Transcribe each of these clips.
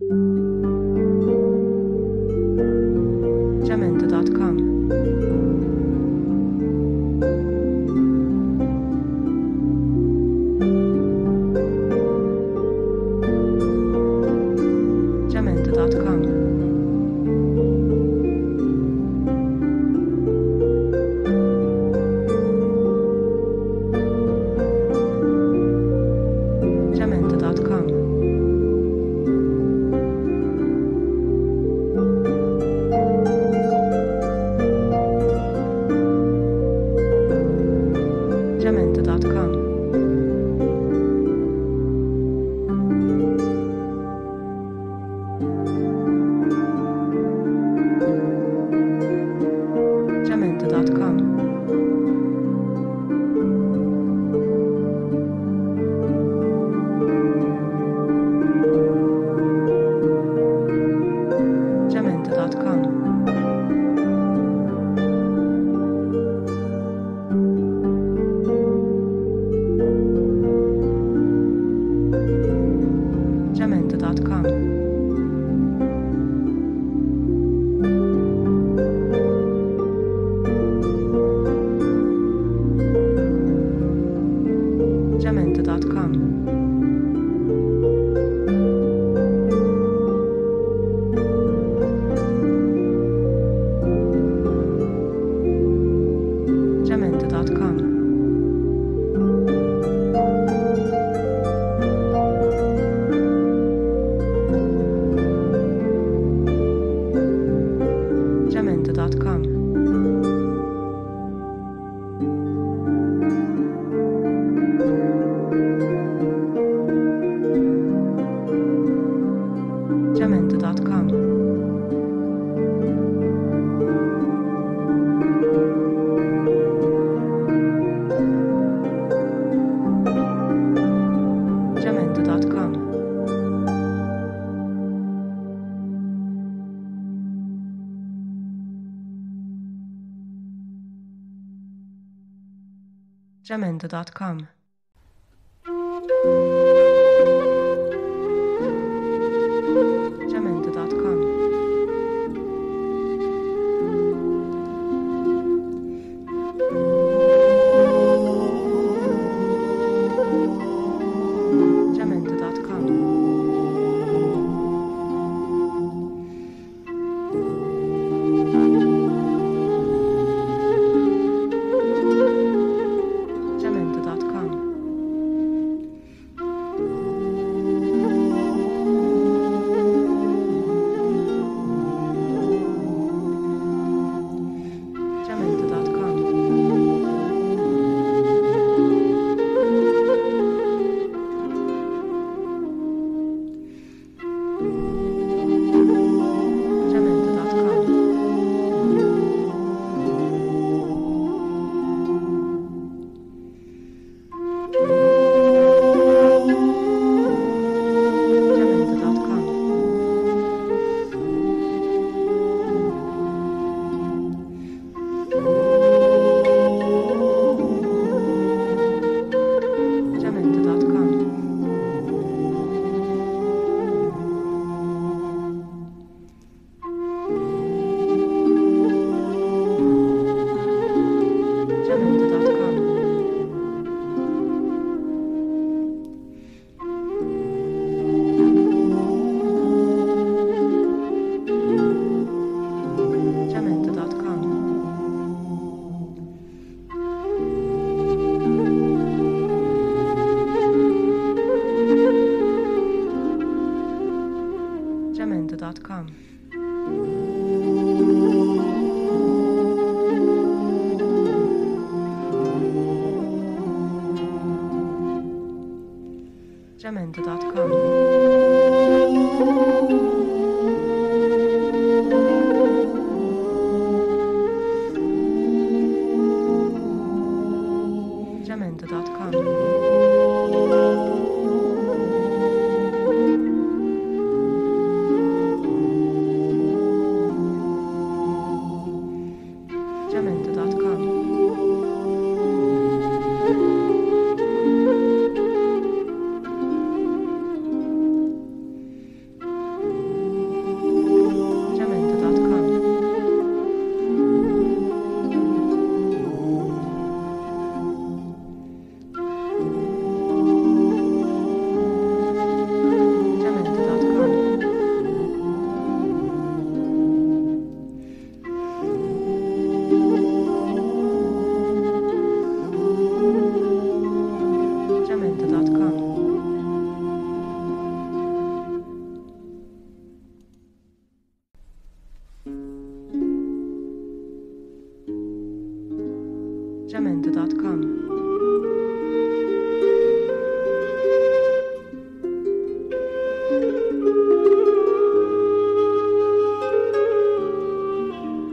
Jamendo.com.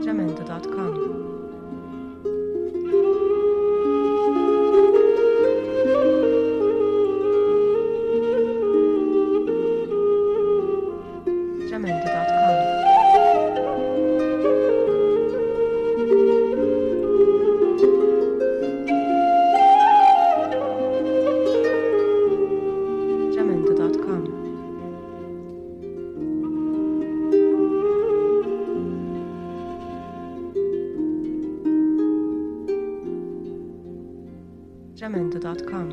jamendo.com. Jamendo.com.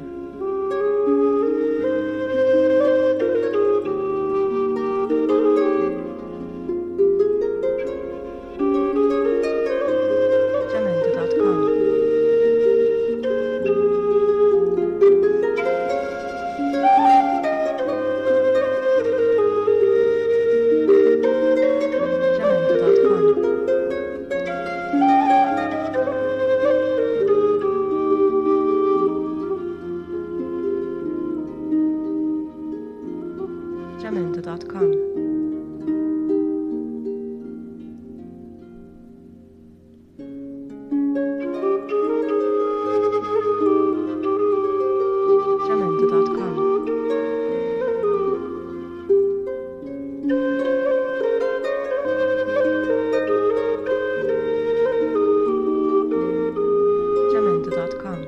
Jamendo.com.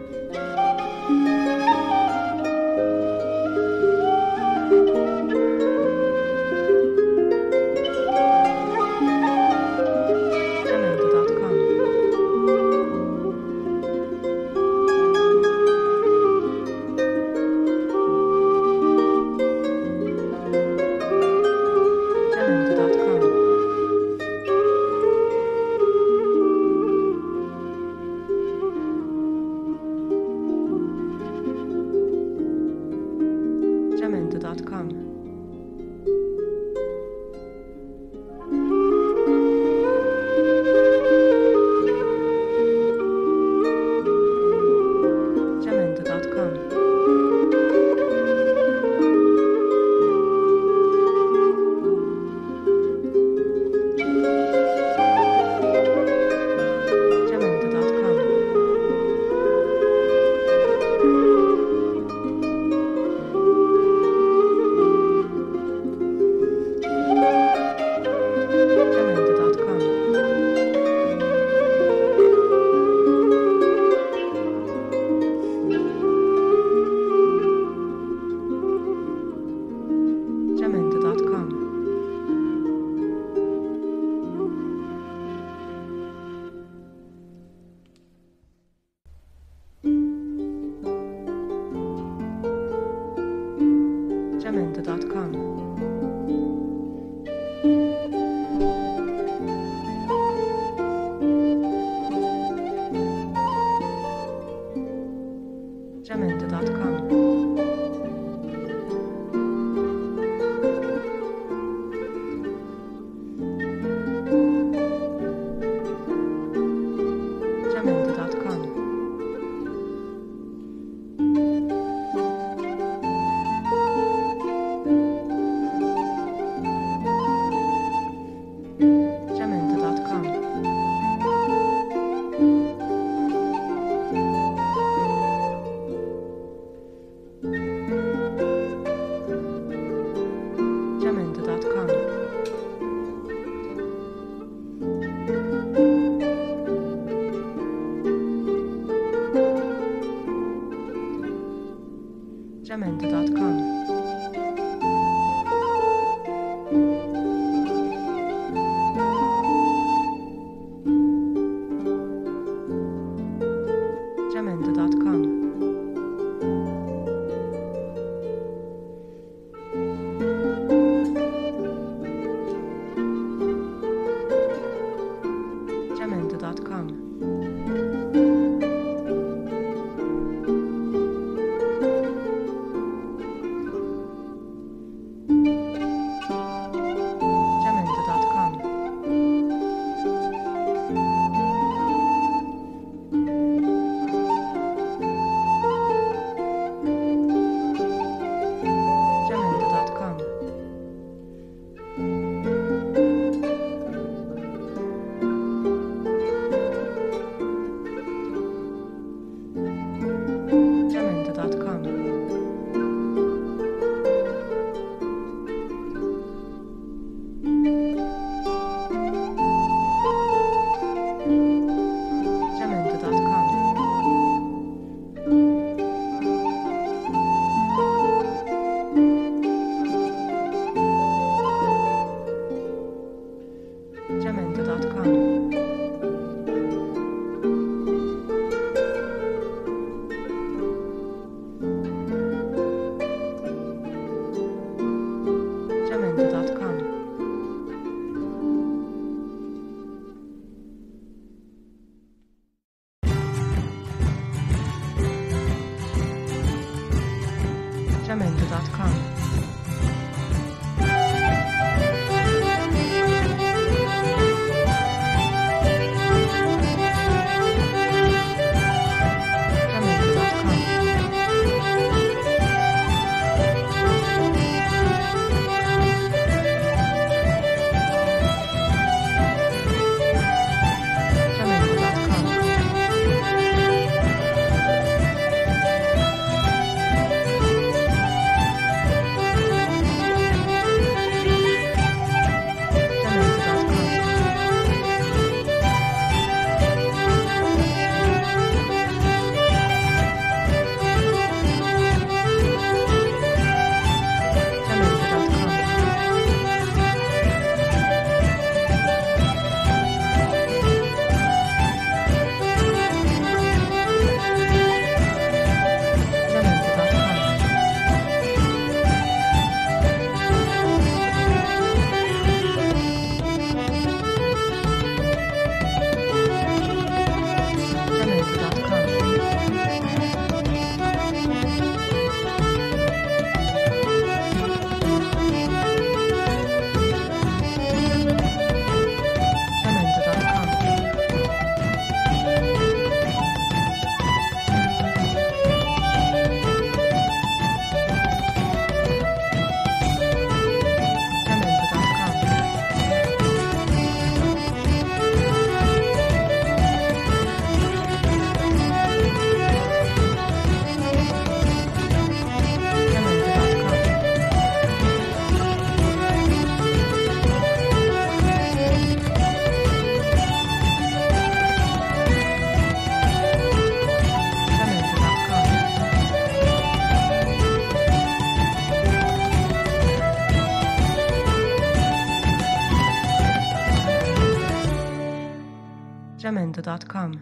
jamendo.com.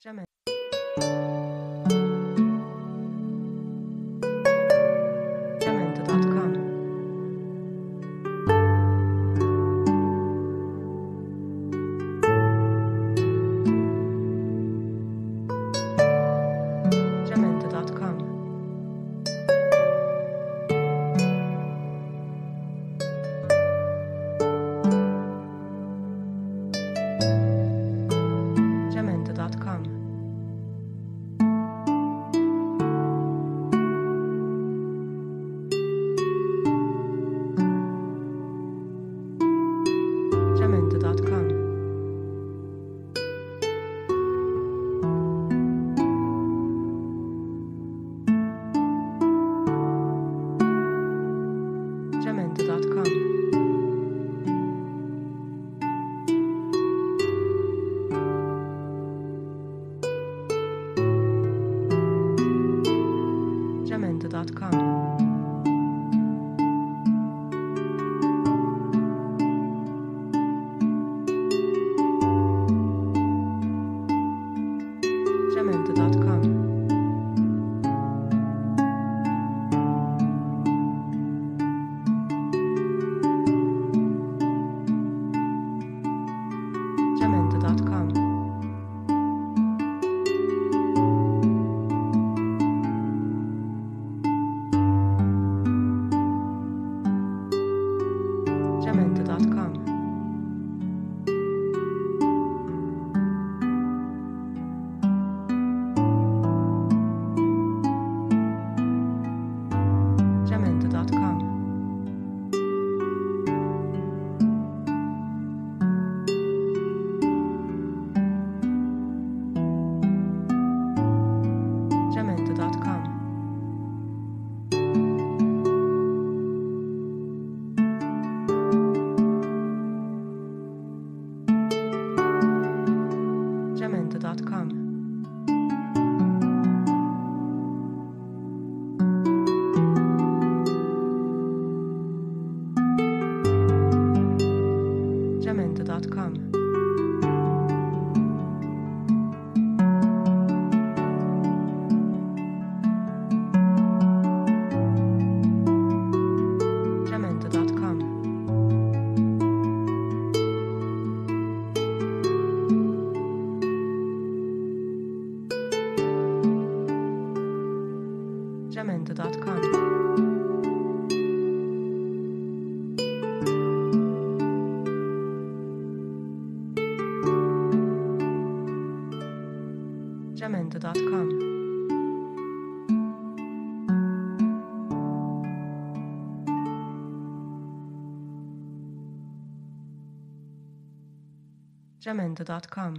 Jamendo.com. Jamais. Jamendo.com jamendo.com. Jamendo.com. Jamendo.com. Jamendo.com.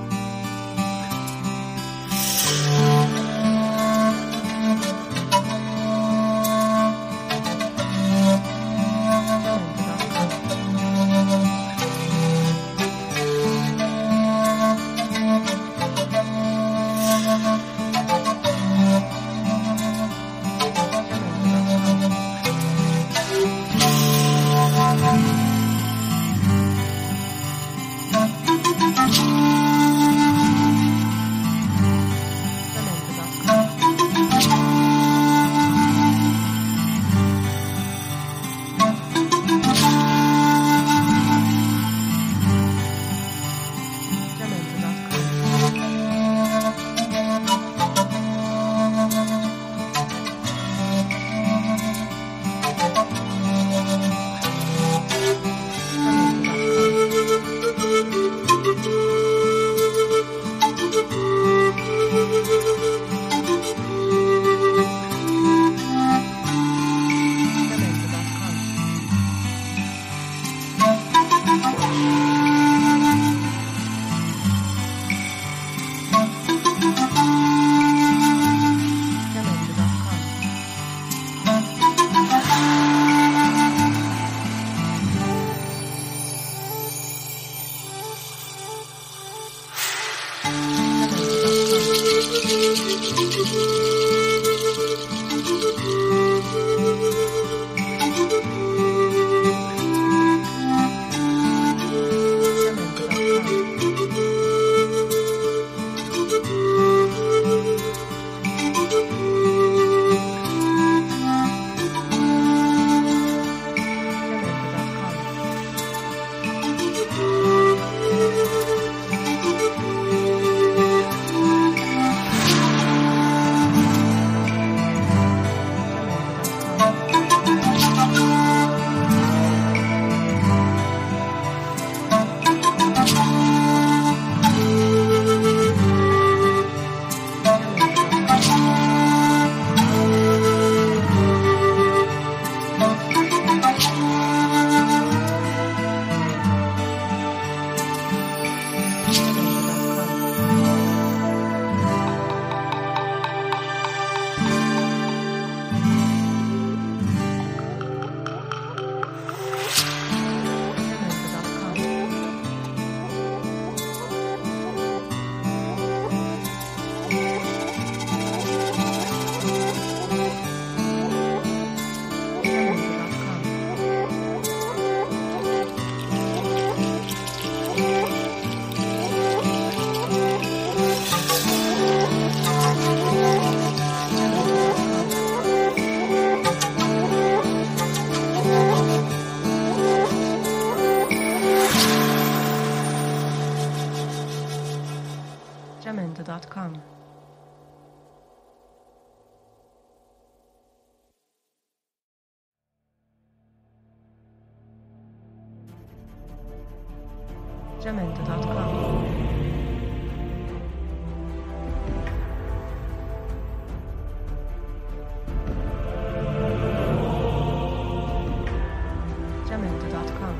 Jamendo.com. Jamendo.com. Jamendo.com. Jamendo.com.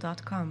jamendo.com.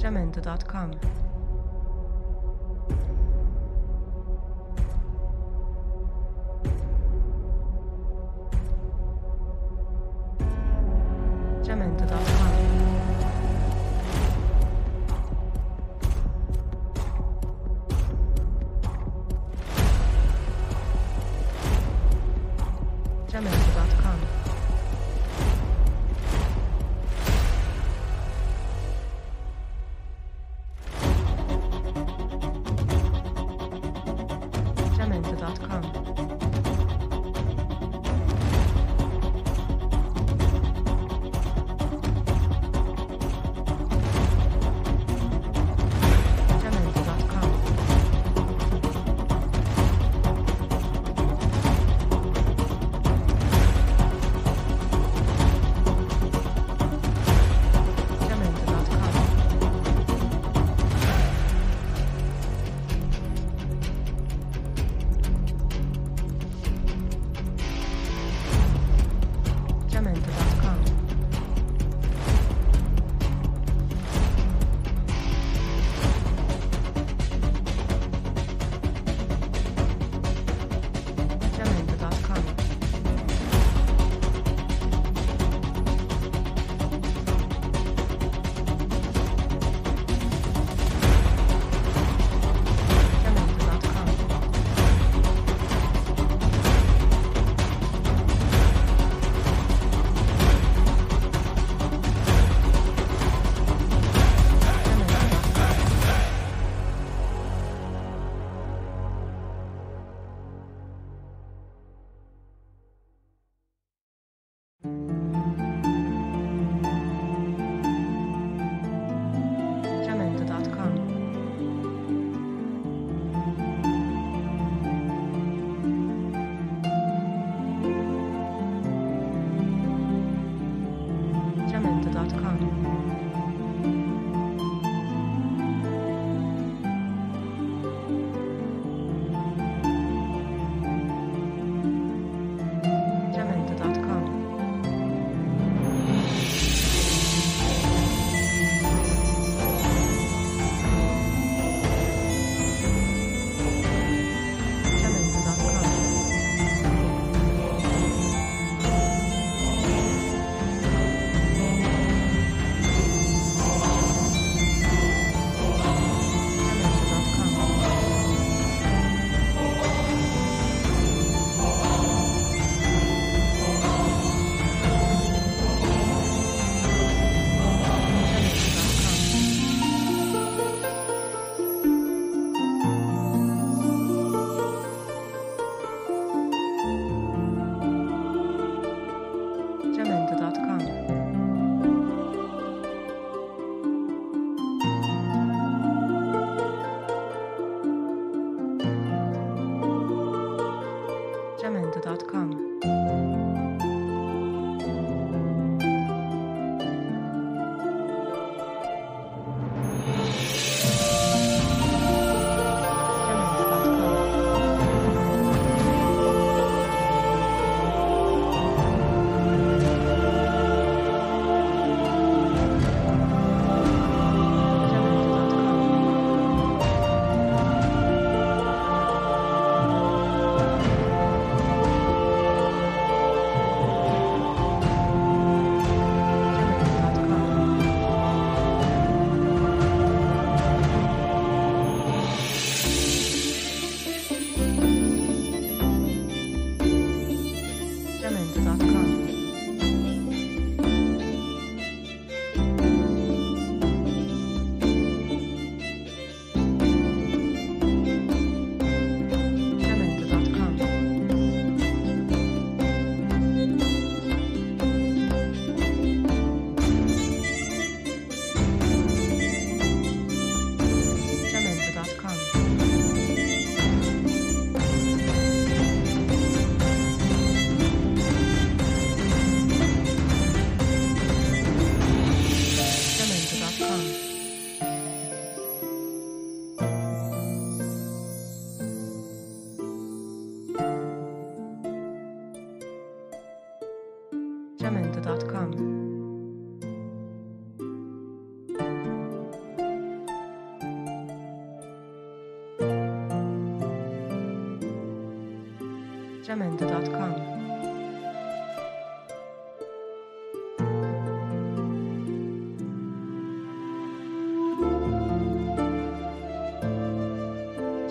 Jamendo.com. Jamendo.com. Jamendo.com. Jamendo.com. Jamendo.com. Jamendo.com. jamendo.com. Jamendo.com.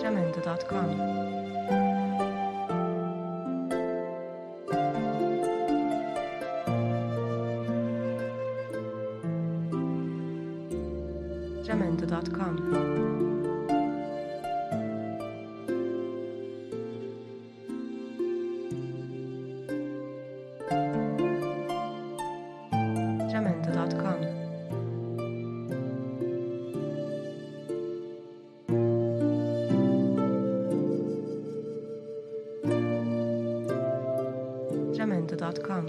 Jamendo.com. Jamendo.com. Jamendo.com. Jamendo.com. Jamendo.com.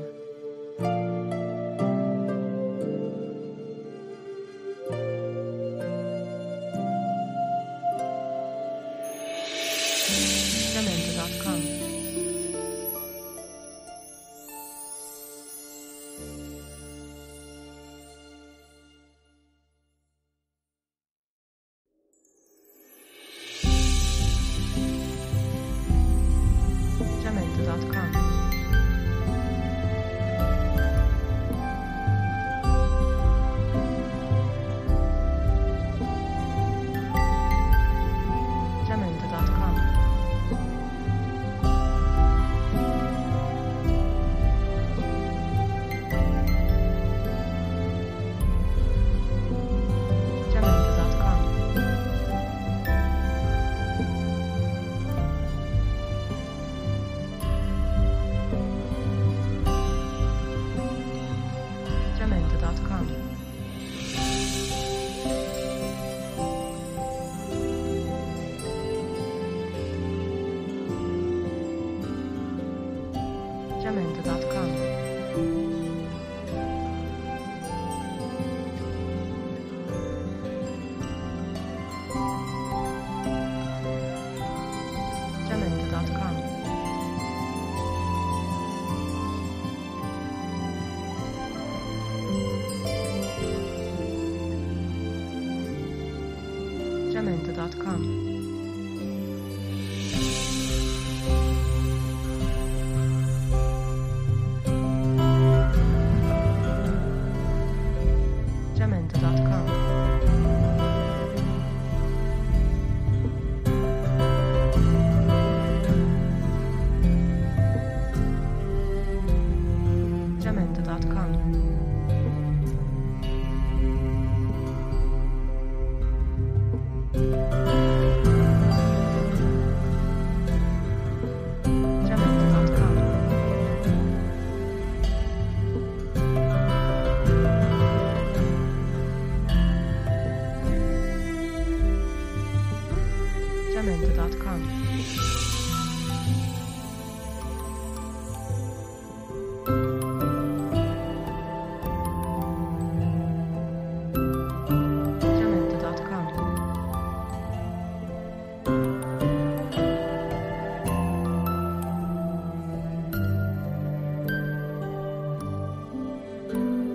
Jamendo.com. Jamendo.com.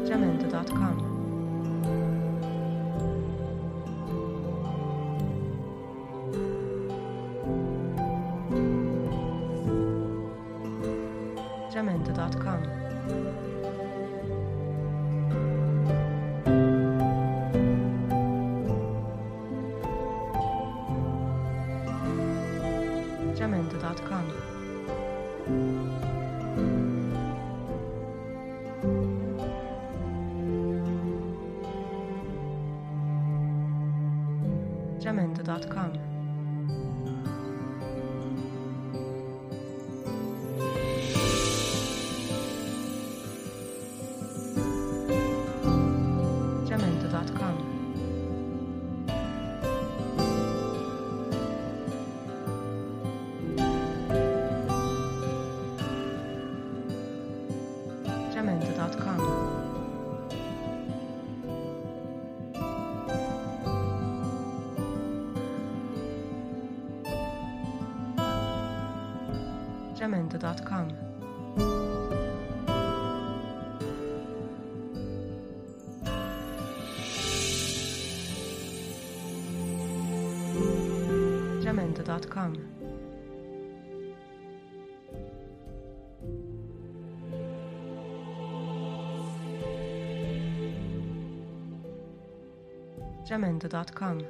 Jamendo.com. Jamendo.com. Jamendo.com. Jamendo.com. Jamendo.com. Jamendo.com. Jamendo.com. Jamendo.com. Jamendo.com.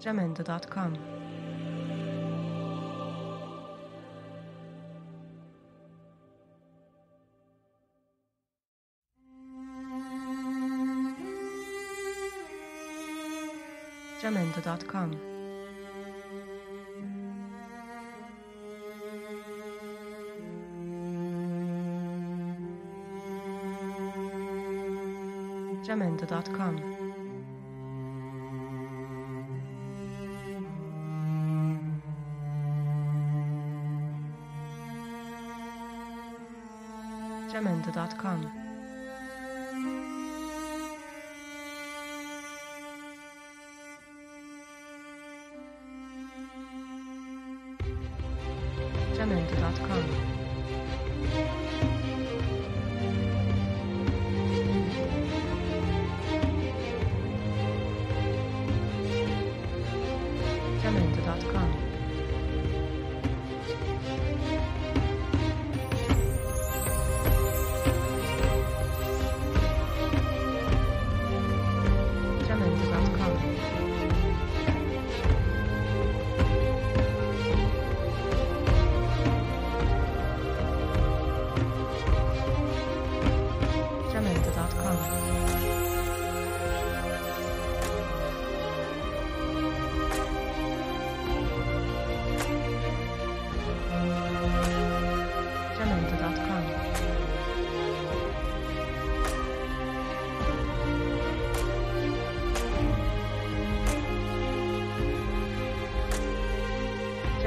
Jamendo.com. Jamendo.com. Jamendo.com. Jamendo.com. Jamendo.com. Jamendo.com. Jamendo.com.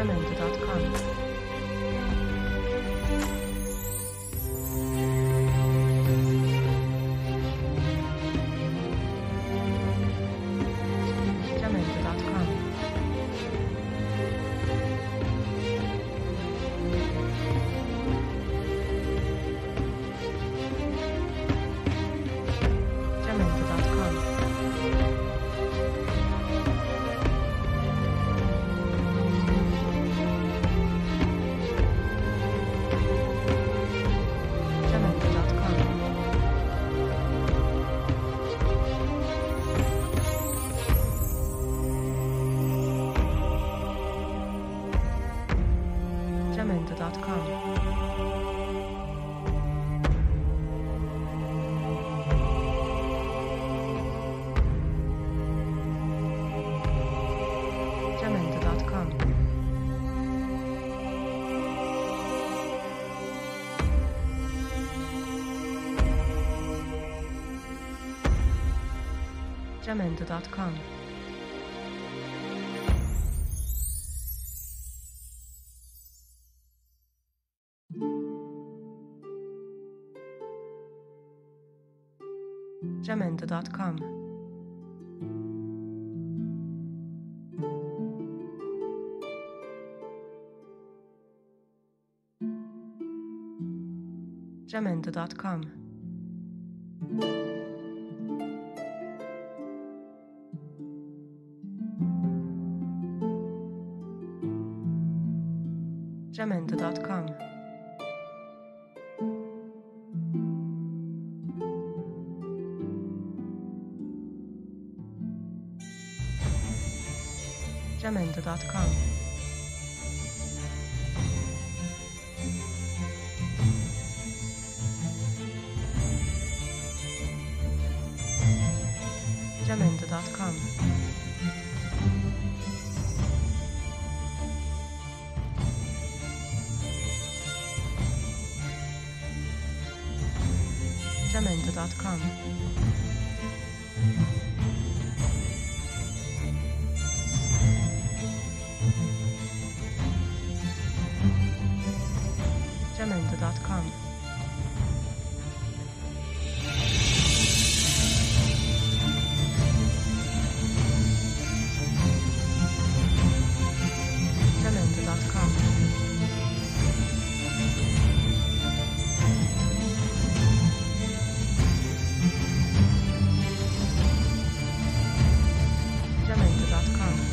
Jamendo.com. Jamendo.com. jamendo.com. jamendo.com. jamendo.com. jamendo.com. jamendo.com. jamendo.com. jamendo.com. jamendo.com. jamendo.com. jamendo.com. jamendo.com. jamendo.com.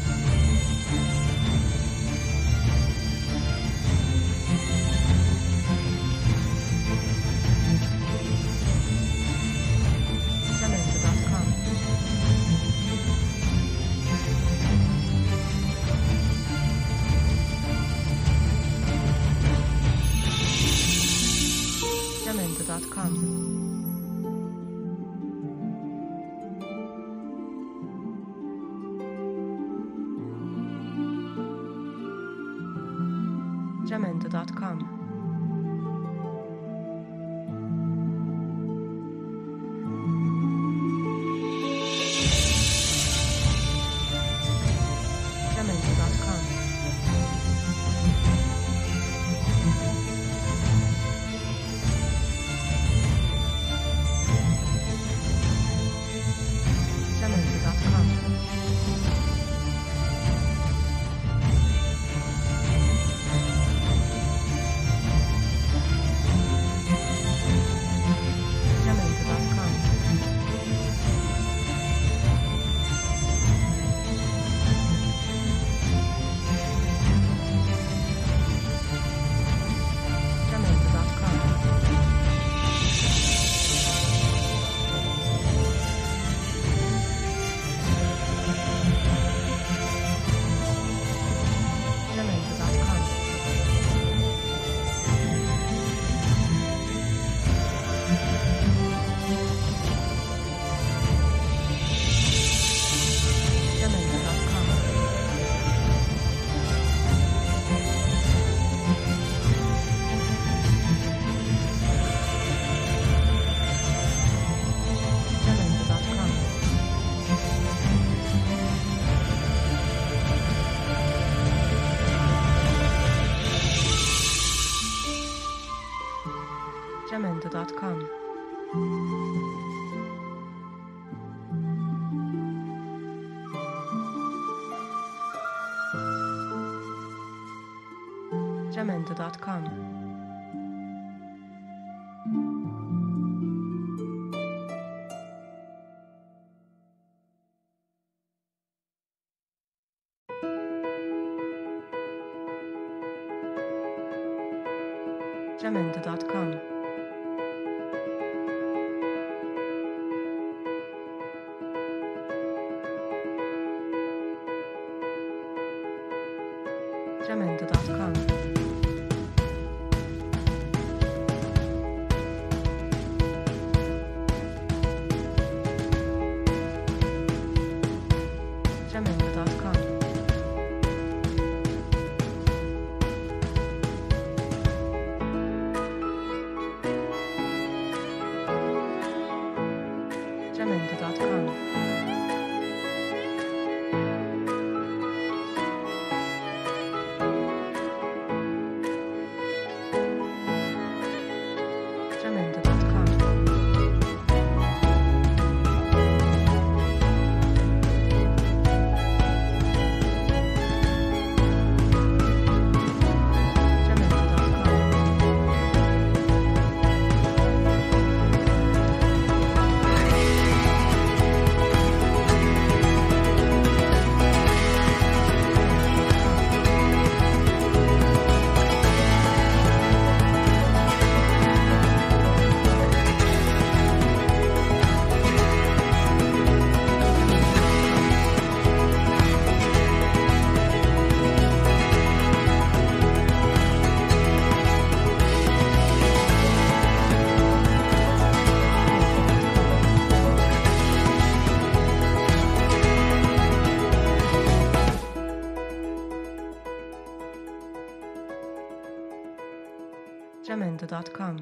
jamendo.com.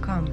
Jamendo.com.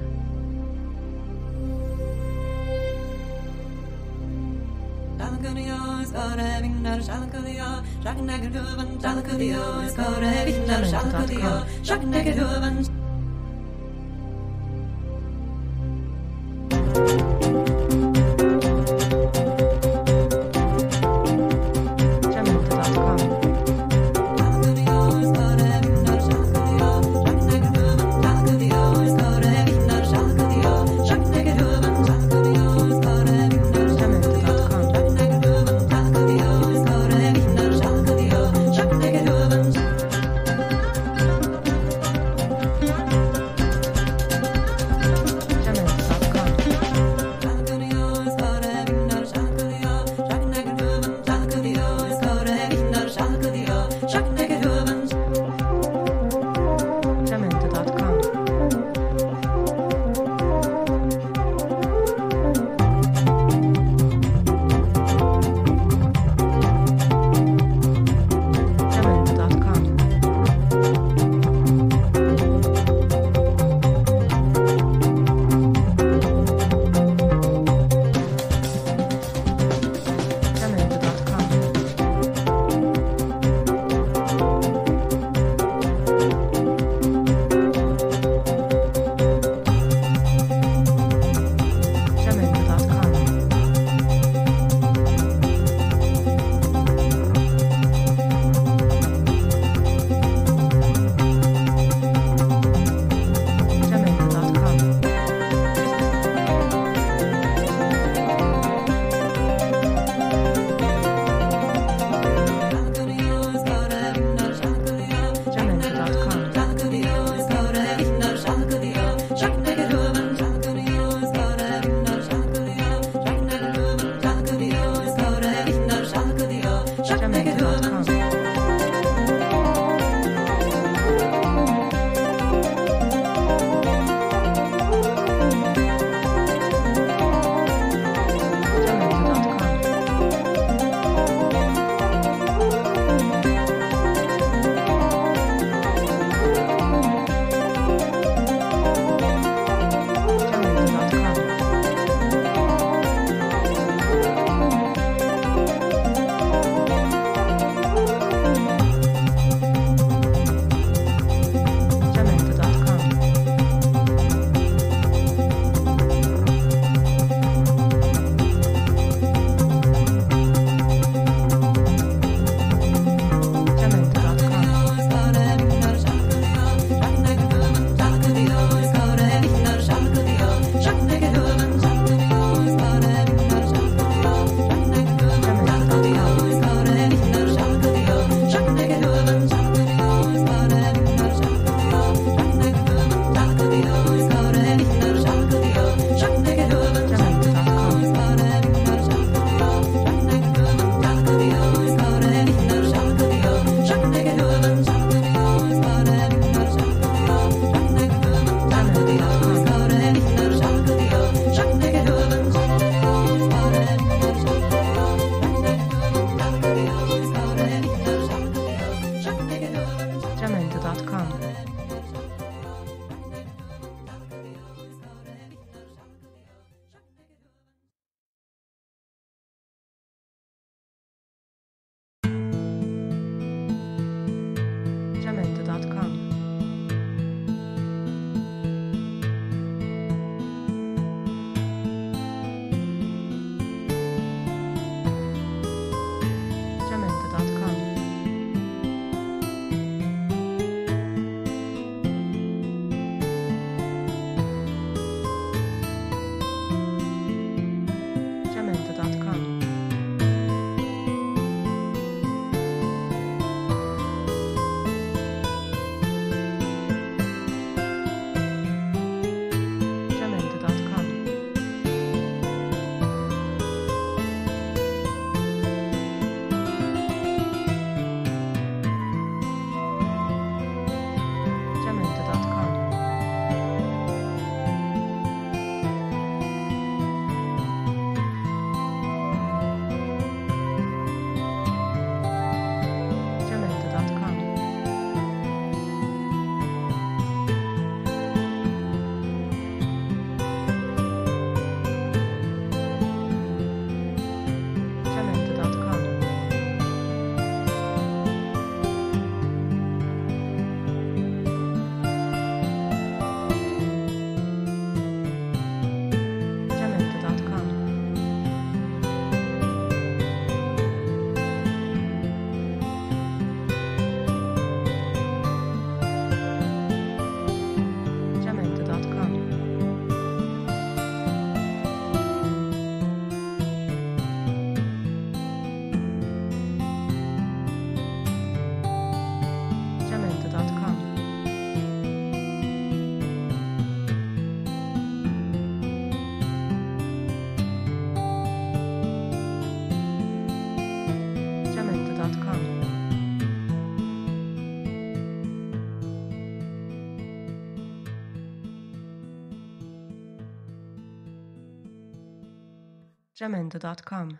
jamendo.com.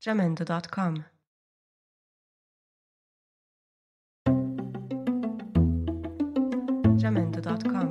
Jamendo.com. Jamendo.com.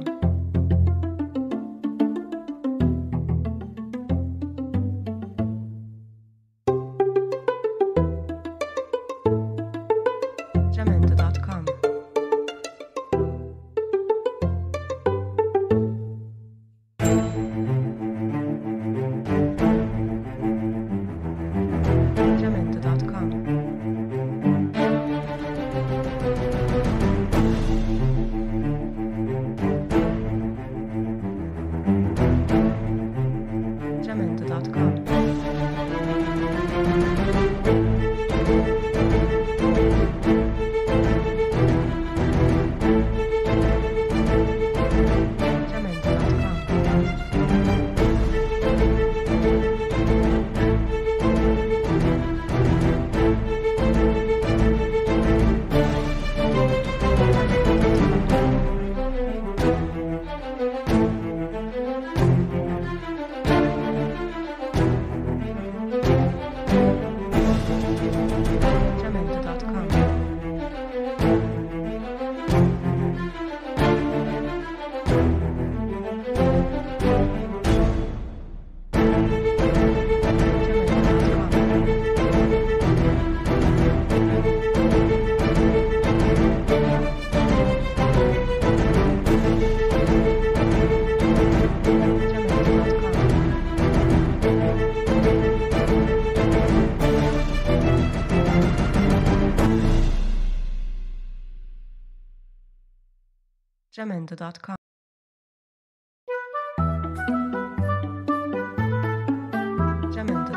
Jamendo.com. Jamendo.com.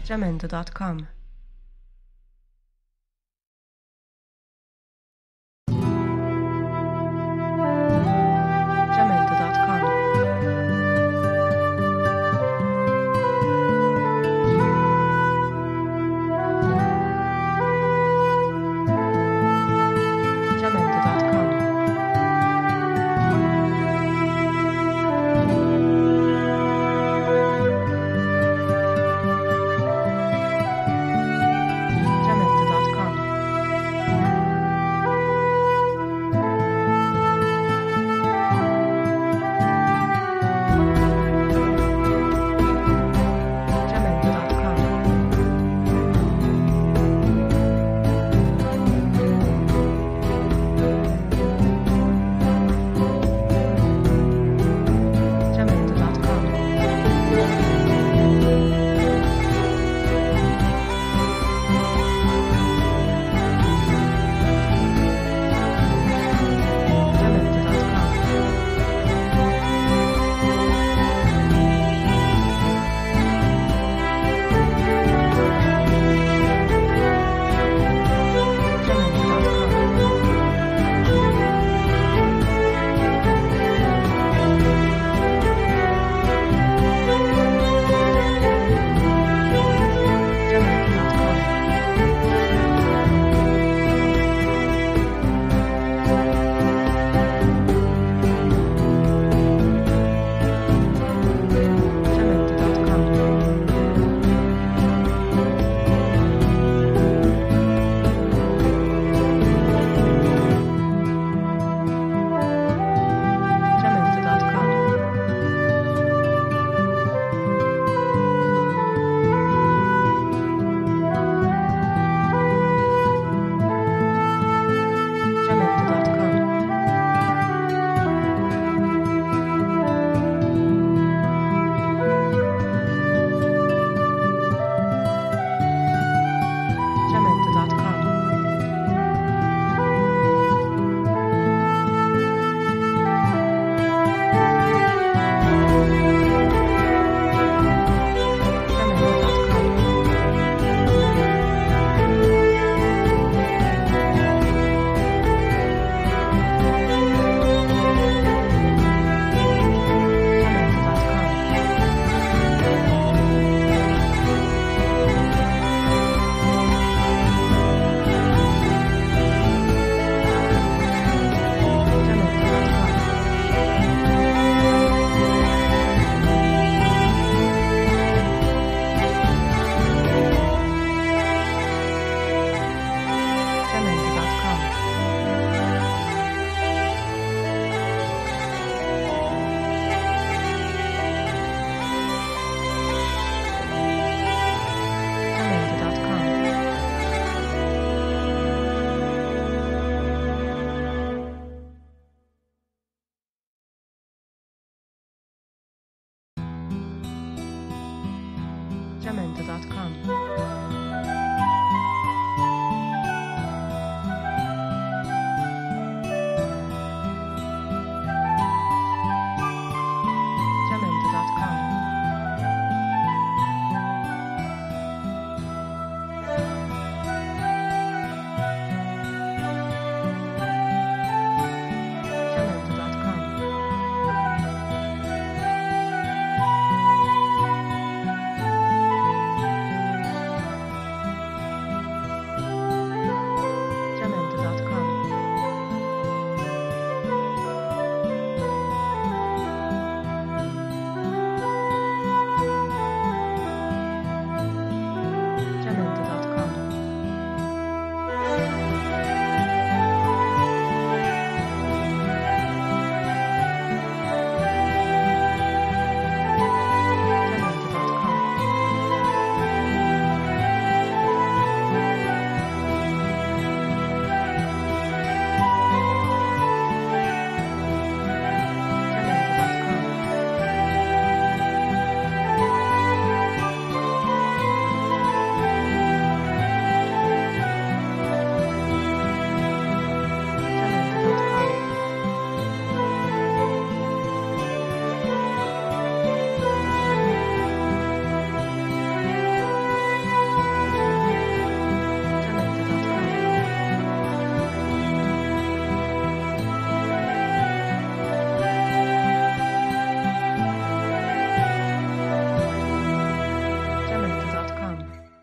Jamendo.com. Jamendo.com. Jamendo.com. jamendo.com.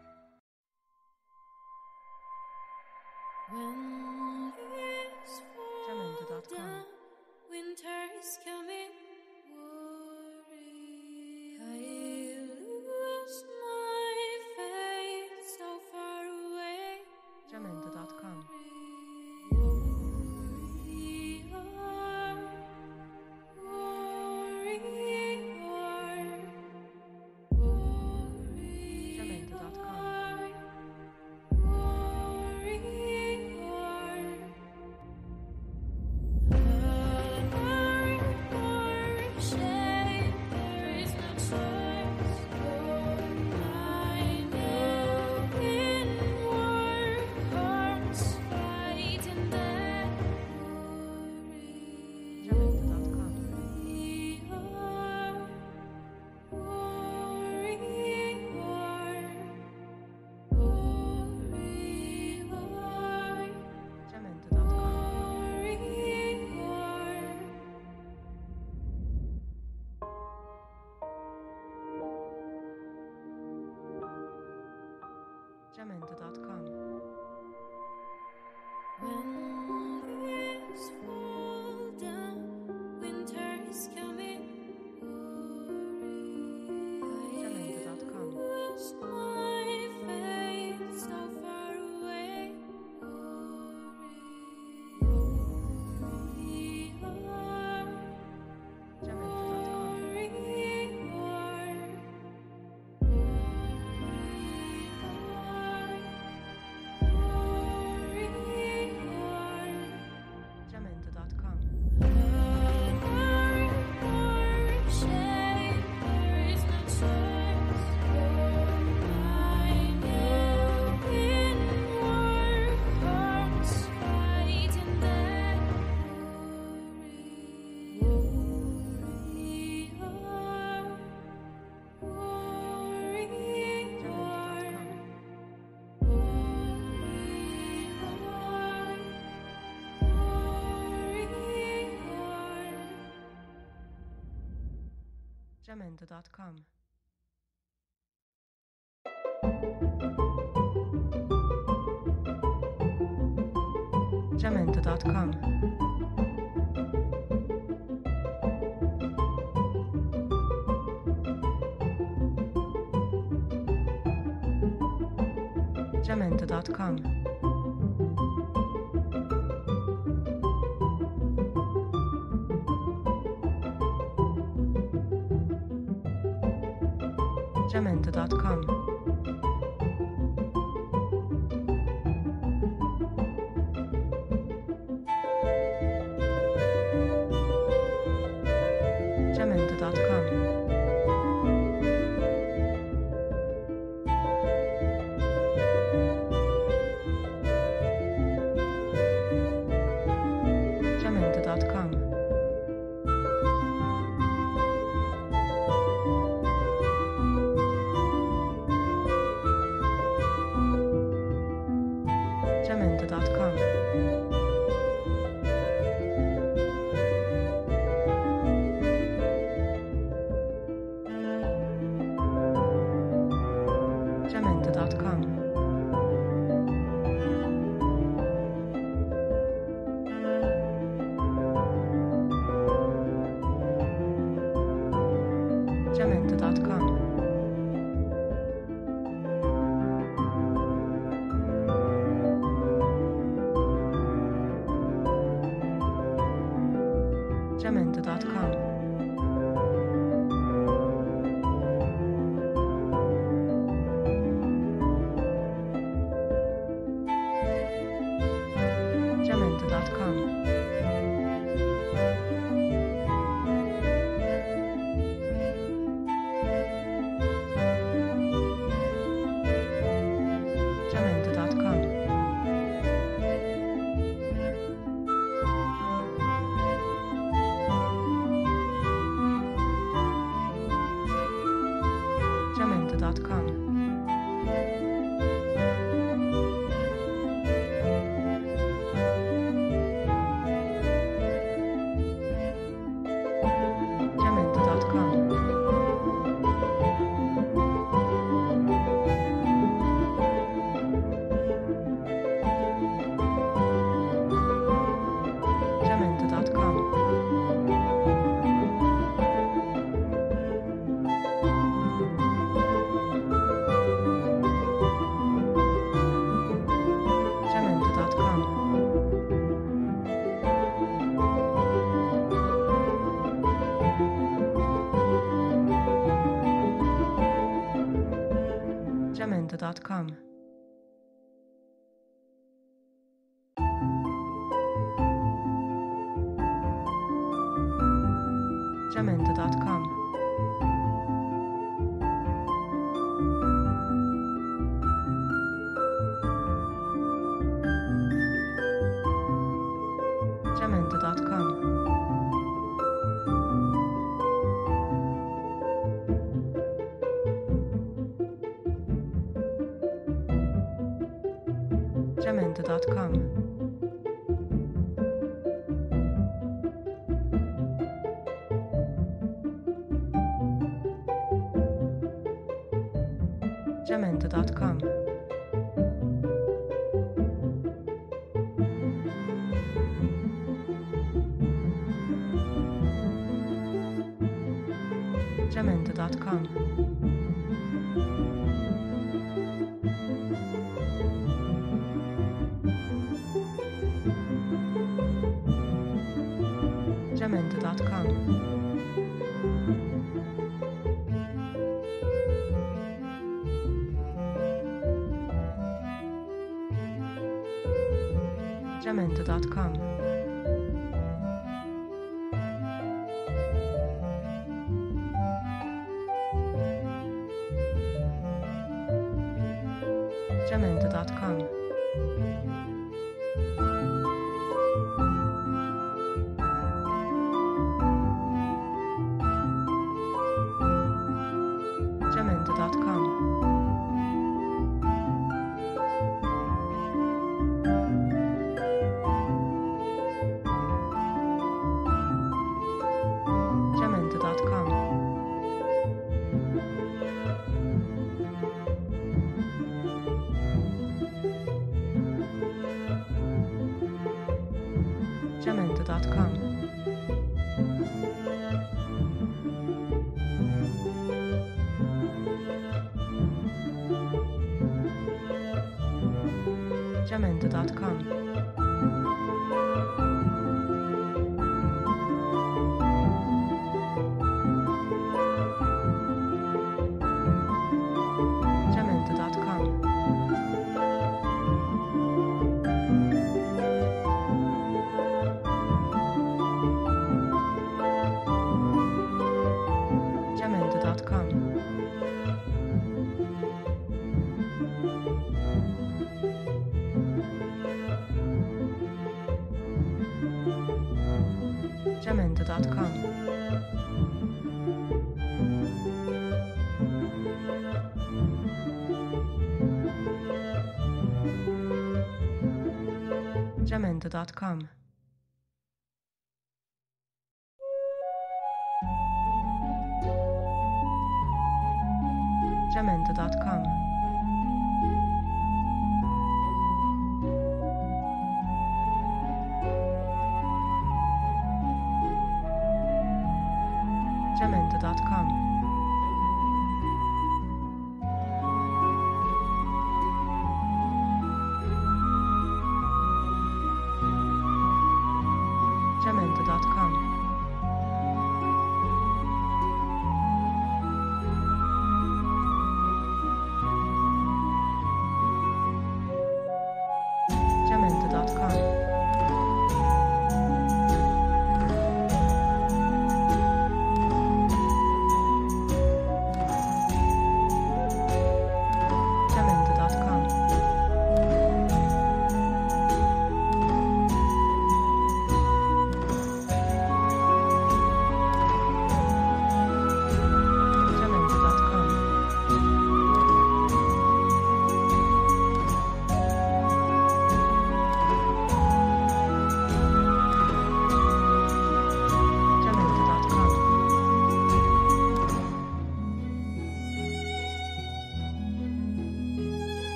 When leaves fall down, winter is coming, worry. I lose my faith so far away. Jamendo.com. Jamendo.com. When leaves fall down, winter is coming. Jamendo.com. Lose my faith so far away. Jamendo.com. Jamendo.com. Jamendo.com. Jamendo.com. Jamendo.com. jamendo.com. Jamendo.com. Jamendo.com. Jamendo.com. Jamendo.com. Jamendo.com. Jamendo.com. Jamendo.com. Jamendo.com. Jamendo.com. Jamendo.com. Jamendo.com.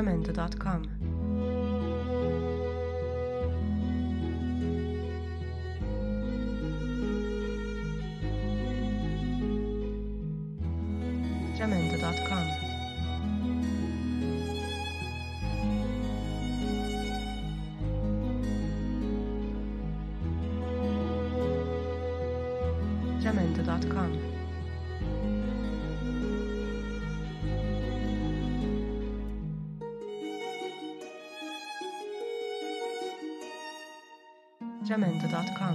jamendo.com. Jamendo.com. Jamendo.com. Jamendo.com.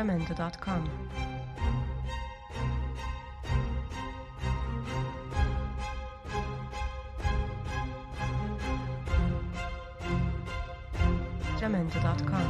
Jamendo.com. Jamendo.com. Jamendo.com. Jamendo.com. Jamendo.com. Jamendo.com. Jamendo.com. Jamendo.com. Jamendo.com.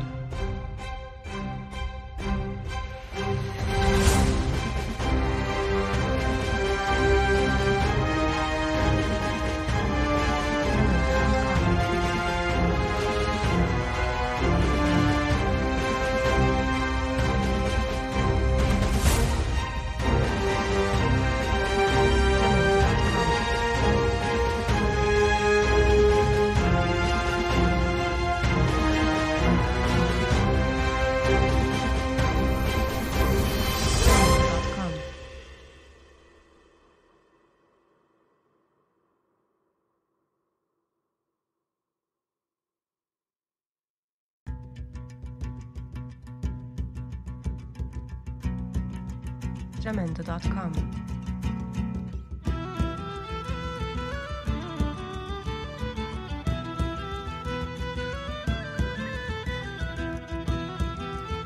jamendo.com.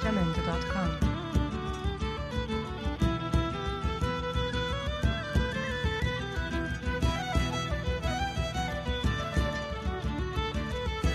Jamendo.com. Jamendo.com.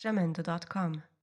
Jamendo.com. Jamendo.com. Jamendo.com.